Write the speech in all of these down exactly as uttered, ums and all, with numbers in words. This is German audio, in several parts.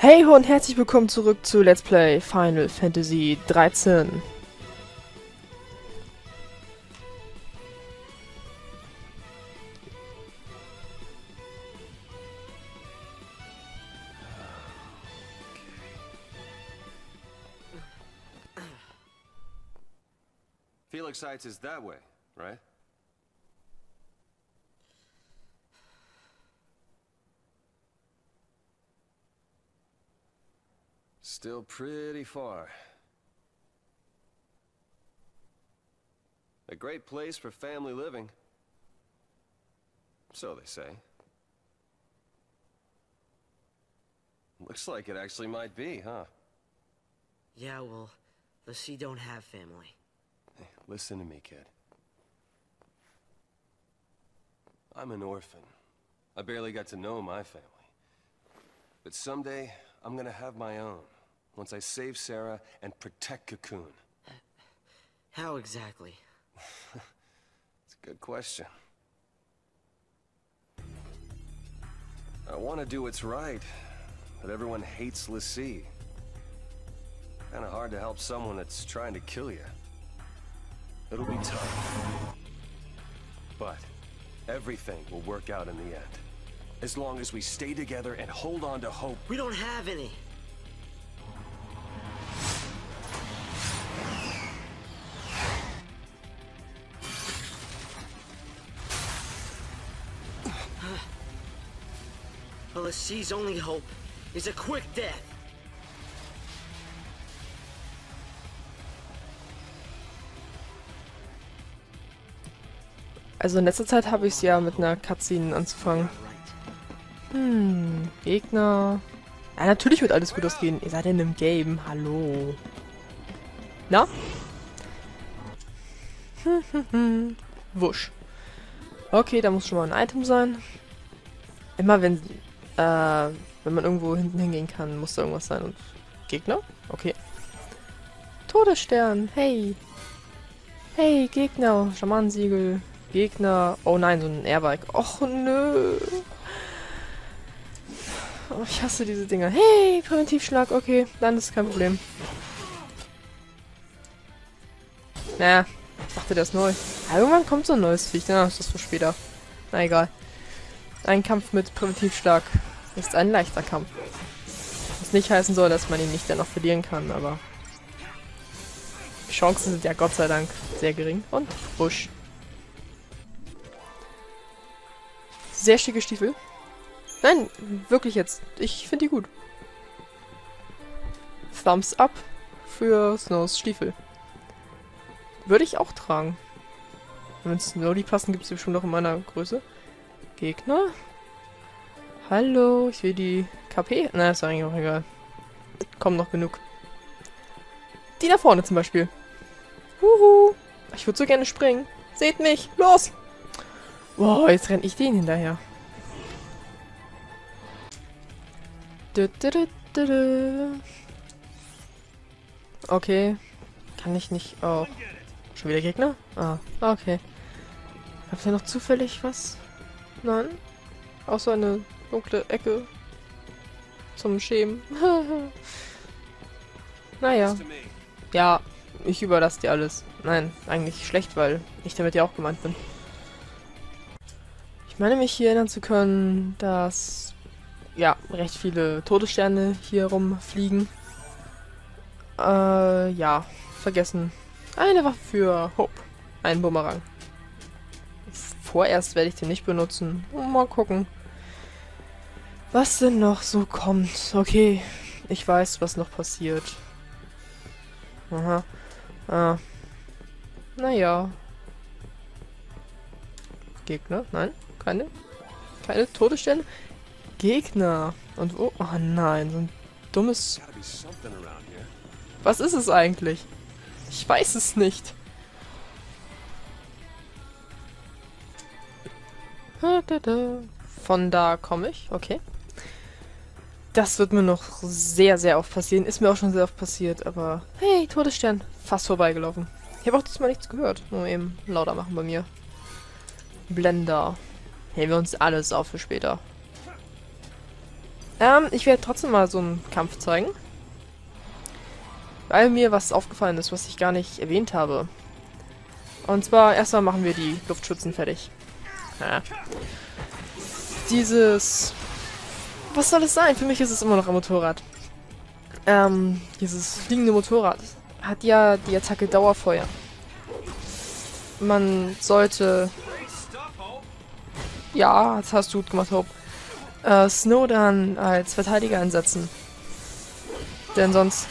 Hey ho und herzlich willkommen zurück zu Let's Play Final Fantasy dreizehn. Felix Seitz is that way, right? Still pretty far. A great place for family living. So they say. Looks like it actually might be, huh? Yeah, well, the sea don't have family. Hey, listen to me, kid. I'm an orphan. I barely got to know my family. But someday, I'm gonna have my own. Once I save Sarah and protect Cocoon. How exactly? It's a good question. I want to do what's right, but everyone hates Lissi. Kind of hard to help someone that's trying to kill you. It'll be tough. But everything will work out in the end. As long as we stay together and hold on to hope. We don't have any. Well, the sea's only hope is a quick death. Also in letzter Zeit habe ich es ja mit einer Cutscene anzufangen. Hm, Gegner. Ja, natürlich wird alles gut ausgehen. Ihr seid in einem Game. Hallo. Na? Wusch. Okay, da muss schon mal ein Item sein. Immer wenn äh, wenn man irgendwo hinten hingehen kann, muss da irgendwas sein. Und Gegner? Okay. Todesstern. Hey. Hey, Gegner. Schamanensiegel. Gegner. Oh nein, so ein Airbike. Och, nö. Oh, ich hasse diese Dinger. Hey, Präventivschlag. Okay, dann ist kein Problem. Naja, ich dachte, der ist neu. Aber irgendwann kommt so ein neues Viech. Na, ist das für später. Na, egal. Ein Kampf mit Präventivschlag ist ein leichter Kampf. Was nicht heißen soll, dass man ihn nicht dennoch verlieren kann, aber... Die Chancen sind ja Gott sei Dank sehr gering. Und Busch. Sehr schicke Stiefel. Nein, wirklich jetzt. Ich finde die gut. Thumbs up für Snows Stiefel. Würde ich auch tragen. Wenn Snow die passen, gibt es die bestimmt noch in meiner Größe. Gegner? Hallo, ich will die K P. Na, ist eigentlich auch egal. Kommen noch genug. Die da vorne zum Beispiel. Huhu. Ich würde so gerne springen. Seht mich. Los! Wow, jetzt renne ich denen hinterher. Okay. Kann ich nicht auch... Schon wieder Gegner? Ah, okay. Habt ihr noch zufällig was? Nein? Auch so eine dunkle Ecke. Zum Schämen. Naja. Ja, ich überlasse dir alles. Nein, eigentlich schlecht, weil ich damit ja auch gemeint bin. Ich meine mich hier erinnern zu können, dass... ja, recht viele Todessterne hier rumfliegen. Äh, ja, vergessen. Eine Waffe für Hope. Ein Bumerang. Vorerst werde ich den nicht benutzen. Mal gucken. Was denn noch so kommt? Okay, ich weiß, was noch passiert. Aha. Ah. Naja. Gegner? Nein, keine. Keine Todessterne? Gegner. Und oh, oh nein, so ein dummes... Was ist es eigentlich? Ich weiß es nicht. Von da komme ich, okay. Das wird mir noch sehr, sehr oft passieren. Ist mir auch schon sehr oft passiert, aber... Hey, Todesstern. Fast vorbeigelaufen. Ich habe auch diesmal nichts gehört. Nur eben lauter machen bei mir. Blender. Heben wir uns alles auf für später. Ähm, ich werde trotzdem mal so einen Kampf zeigen. Weil mir was aufgefallen ist, was ich gar nicht erwähnt habe. Und zwar, erstmal machen wir die Luftschützen fertig. Ha. Dieses... Was soll es sein? Für mich ist es immer noch ein Motorrad. Ähm, dieses fliegende Motorrad hat ja die Attacke Dauerfeuer. Man sollte... Ja, das hast du gut gemacht, Hope. Äh, Snow dann als Verteidiger einsetzen. Denn sonst...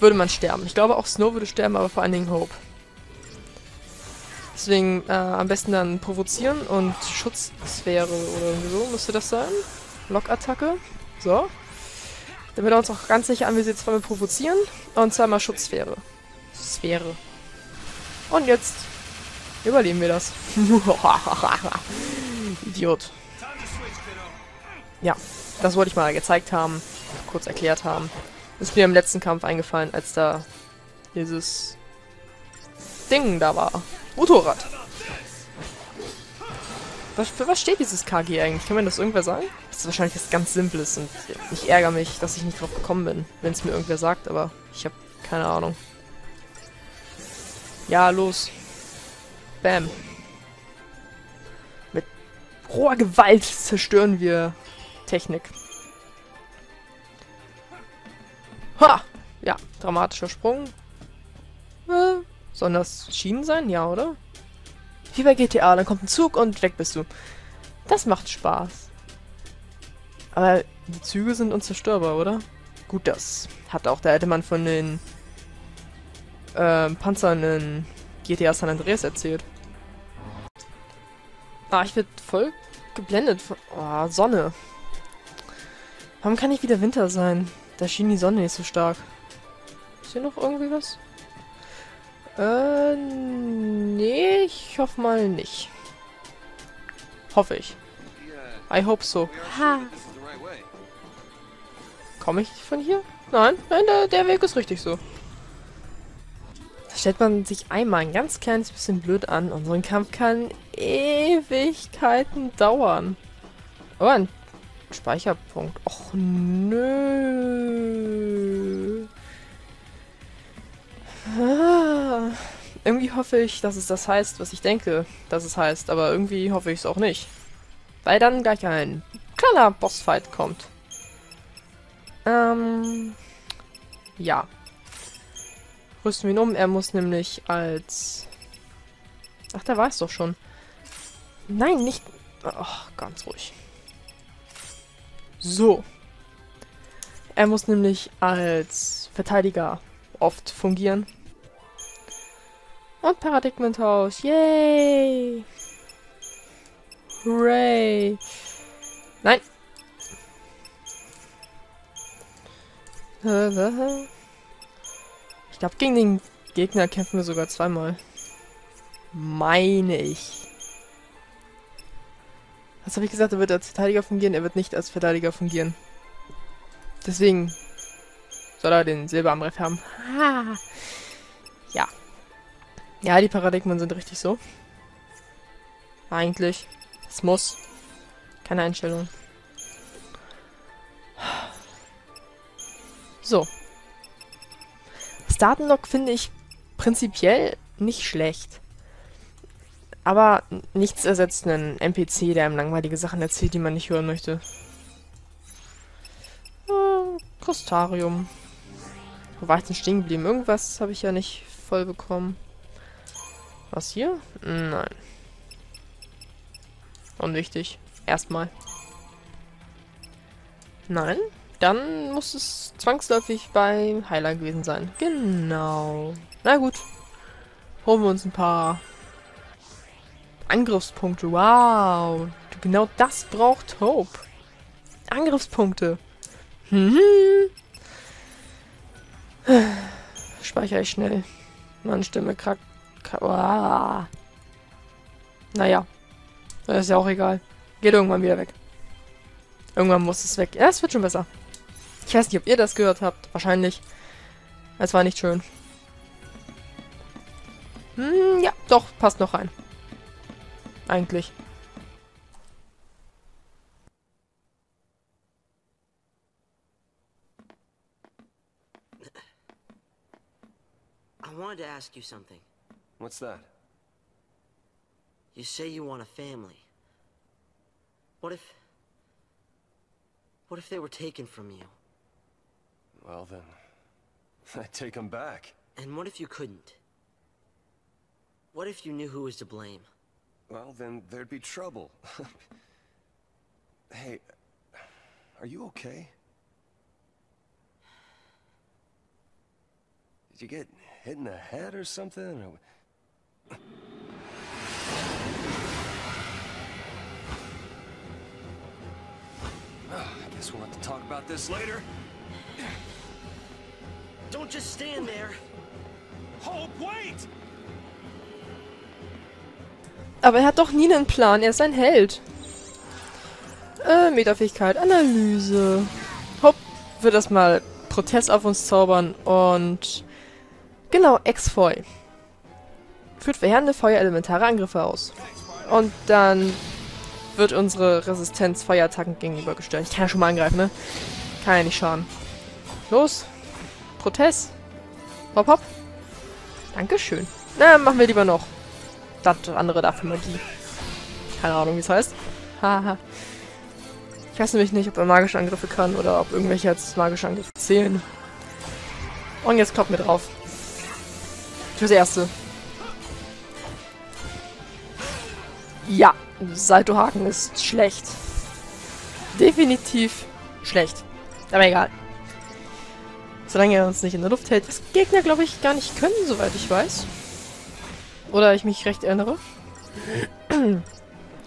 würde man sterben. Ich glaube auch Snow würde sterben, aber vor allen Dingen Hope. Deswegen äh, am besten dann provozieren und Schutzsphäre oder so müsste das sein. Lockattacke. So. Damit wir uns auch ganz sicher an, wie sie zweimal provozieren und zweimal Schutzsphäre. Sphäre. Und jetzt überleben wir das. Idiot. Ja, das wollte ich mal gezeigt haben, kurz erklärt haben. Ist mir im letzten Kampf eingefallen, als da dieses Ding da war. Motorrad. Was, für was steht dieses K G eigentlich? Kann mir das irgendwer sagen? Das ist wahrscheinlich was ganz Simples und ich ärgere mich, dass ich nicht drauf gekommen bin, wenn es mir irgendwer sagt, aber ich habe keine Ahnung. Ja, los. Bam. Mit roher Gewalt zerstören wir Technik. Ha! Ja, dramatischer Sprung. Äh, sollen das Schienen sein? Ja, oder? Wie bei G T A, dann kommt ein Zug und weg bist du. Das macht Spaß. Aber die Züge sind unzerstörbar, oder? Gut, das hat auch der alte Mann von den äh, Panzern in G T A San Andreas erzählt. Ah, ich werd voll geblendet von... Oh, Sonne. Warum kann nicht wieder Winter sein? Da schien die Sonne nicht so stark. Ist hier noch irgendwie was? Äh, nee, ich hoffe mal nicht. Hoffe ich. I hope so. Ha. Komme ich von hier? Nein, nein, der, der Weg ist richtig so. Da stellt man sich einmal ein ganz kleines bisschen blöd an und so ein Kampf kann Ewigkeiten dauern. Oh, ein Speicherpunkt. Och, nö. Ah. Irgendwie hoffe ich, dass es das heißt, was ich denke, dass es heißt. Aber irgendwie hoffe ich es auch nicht. Weil dann gleich ein kleiner Bossfight kommt. Ähm. Ja. Rüsten wir ihn um. Er muss nämlich als... Ach, da war es doch schon. Nein, nicht... Ach, ganz ruhig. So. Er muss nämlich als Verteidiger oft fungieren. Und Paradigmentausch. Yay! Hooray! Nein! Ich glaube, gegen den Gegner kämpfen wir sogar zweimal. Meine ich. Was habe ich gesagt? Er wird als Verteidiger fungieren, er wird nicht als Verteidiger fungieren. Deswegen soll er den Silberarmreif haben. Ha. Ja. Ja, die Paradigmen sind richtig so. Eigentlich. Es muss. Keine Einstellung. So. Das Datenlog finde ich prinzipiell nicht schlecht. Aber nichts ersetzt einen N P C, der einem langweilige Sachen erzählt, die man nicht hören möchte. Äh, Crustarium. Wo war ich denn stehen geblieben? Irgendwas habe ich ja nicht voll bekommen. Was hier? Nein. Unwichtig. Erstmal. Nein. Dann muss es zwangsläufig beim Heiler gewesen sein. Genau. Na gut. Holen wir uns ein paar... Angriffspunkte, wow. Genau das braucht Hope. Angriffspunkte. Hm. Speichere ich schnell. Meine Stimme kackt. Wow. Naja. Das ist ja auch egal. Geht irgendwann wieder weg. Irgendwann muss es weg. Ja, es wird schon besser. Ich weiß nicht, ob ihr das gehört habt. Wahrscheinlich. Es war nicht schön. Hm, ja, doch. Passt noch rein. Eigentlich. wanted to ask you something. What's that? You say you want a family. What if... What if they were taken from you? Well then... I'd take them back. And what if you couldn't? What if you knew who was to blame? Well then, there'd be trouble. Hey... Are you okay? Did you get hit in the head or something? Or... I guess we'll have to talk about this later. Don't just stand there. Hope, wait! Aber er hat doch nie einen Plan, er ist ein Held. Äh, Metafähigkeit, Analyse. Hopp, wird das mal Protest auf uns zaubern und... Genau, Ex-Foy. Führt verheerende feuerelementare Angriffe aus. Und dann wird unsere Resistenz Feuerattacken gegenübergestellt. Ich kann ja schon mal angreifen, ne? Kann ja nicht schaden. Los. Protest. Hopp, hopp. Dankeschön. Na, machen wir lieber noch. Das andere dafür Magie. Keine Ahnung, wie es heißt. Haha. Ich weiß nämlich nicht, ob er magische Angriffe kann oder ob irgendwelche als magische Angriffe zählen. Und jetzt kommt mir drauf. Fürs Erste. Ja, Saltohaken ist schlecht. Definitiv schlecht. Aber egal. Solange er uns nicht in der Luft hält, was Gegner, glaube ich, gar nicht können, soweit ich weiß. Oder ich mich recht erinnere.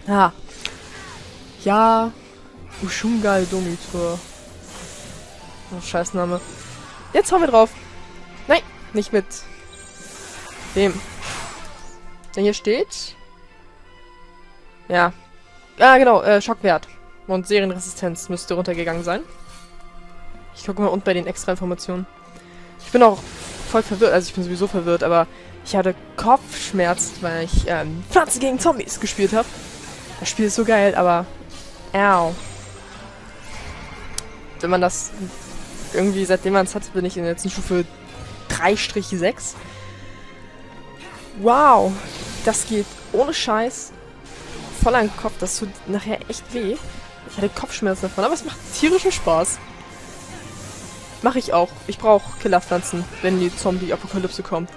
Ah. Ja... Ushumgal Domitor. Oh, Scheißname. Jetzt hauen wir drauf. Nein, nicht mit dem. Der hier steht. Ja. Ah, genau. Äh, Schockwert. Und Serienresistenz müsste runtergegangen sein. Ich gucke mal unten bei den extra Informationen. Ich bin auch voll verwirrt. Also ich bin sowieso verwirrt, aber ich hatte Kopfschmerzen, weil ich ähm, Pflanzen gegen Zombies gespielt habe. Das Spiel ist so geil, aber... Au. Wenn man das irgendwie, seitdem man es hat, bin ich in der letzten Stufe drei sechs. Wow, das geht ohne Scheiß voll an den Kopf. Das tut nachher echt weh. Ich hatte Kopfschmerzen davon, aber es macht tierischen Spaß. Mache ich auch. Ich brauche Killerpflanzen, wenn die Zombie-Apokalypse kommt.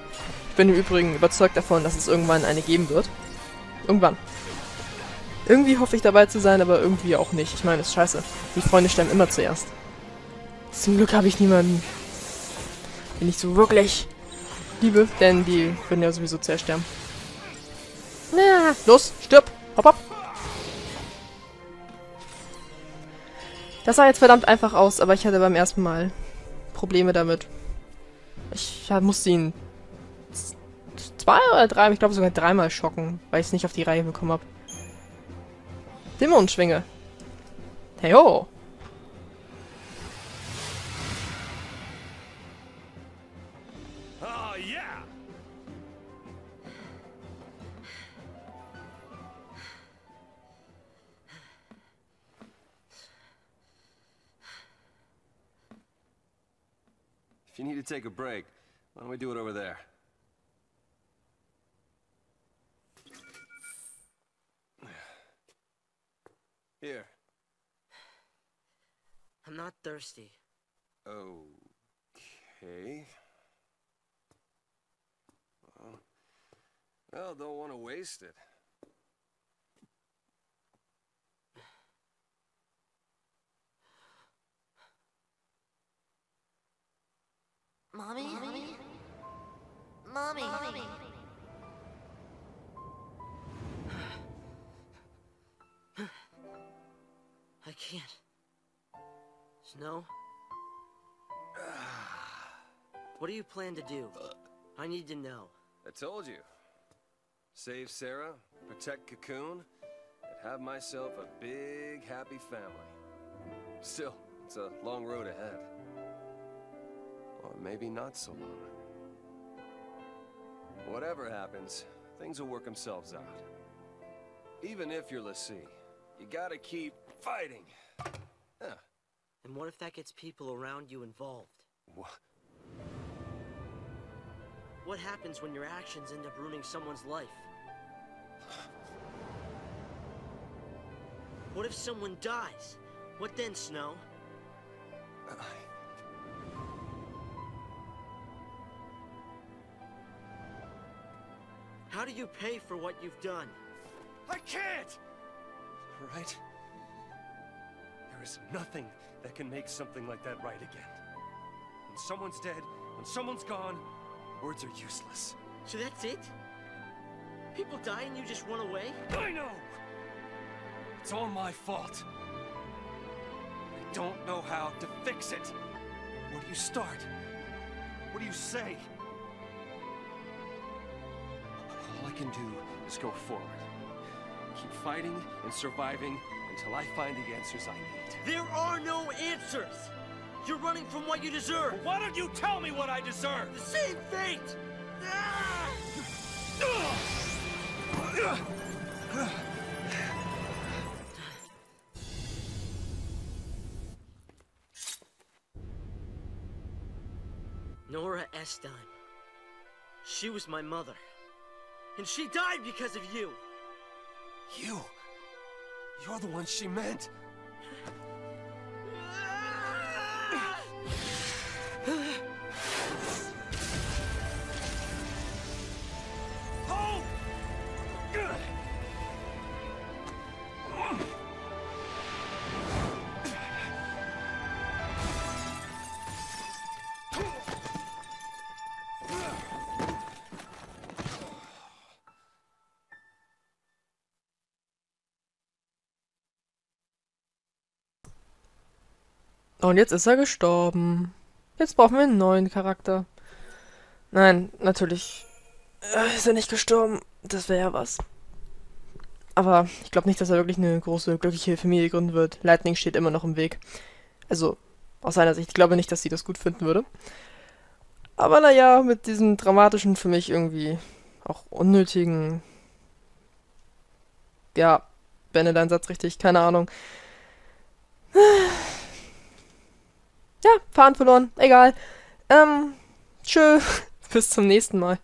Ich bin im Übrigen überzeugt davon, dass es irgendwann eine geben wird. Irgendwann. Irgendwie hoffe ich dabei zu sein, aber irgendwie auch nicht. Ich meine, das ist scheiße. Die Freunde sterben immer zuerst. Zum Glück habe ich niemanden, den ich so wirklich liebe, denn die würden ja sowieso zuerst sterben. Na, los, stirb! Hopp, hopp! Das sah jetzt verdammt einfach aus, aber ich hatte beim ersten Mal Probleme damit. Ich musste ihn zwei oder drei, ich glaube sogar dreimal schocken, weil ich es nicht auf die Reihe bekommen habe. Dämonenschwinge. Hey ho! Oh, yeah. If you need to take a break, why don't we do it over there? Here. I'm not thirsty. Okay. Well, well don't want to waste it. Mommy? Mommy? Mommy? Mommy? I can't. Snow? What do you plan to do? I need to know. I told you. Save Sarah, protect Cocoon, and have myself a big, happy family. Still, it's a long road ahead. Or maybe not so long. Whatever happens, things will work themselves out. Even if you're Lissi, you gotta keep... fighting. Huh. And what if that gets people around you involved? What? What happens when your actions end up ruining someone's life? What if someone dies? What then, Snow? Uh, How do you pay for what you've done? I can't! All right? There is nothing that can make something like that right again. When someone's dead, when someone's gone, words are useless. So that's it? People die and you just run away? I know! It's all my fault. I don't know how to fix it. Where do you start? What do you say? All I can do is go forward. Keep fighting and surviving until I find the answers I need. There are no answers! You're running from what you deserve! Well, why don't you tell me what I deserve? The same fate! Nora Estine. She was my mother. And she died because of you! You? You're the one she meant! Und jetzt ist er gestorben. Jetzt brauchen wir einen neuen Charakter. Nein, natürlich ist er nicht gestorben. Das wäre ja was. Aber ich glaube nicht, dass er wirklich eine große, glückliche Familie gründen wird. Lightning steht immer noch im Weg. Also, aus seiner Sicht. Ich glaube nicht, dass sie das gut finden würde. Aber naja, mit diesem dramatischen, für mich irgendwie auch unnötigen... Ja, wende deinen Satz richtig, keine Ahnung. Ja, Faden verloren. Egal. Ähm, tschö. Bis zum nächsten Mal.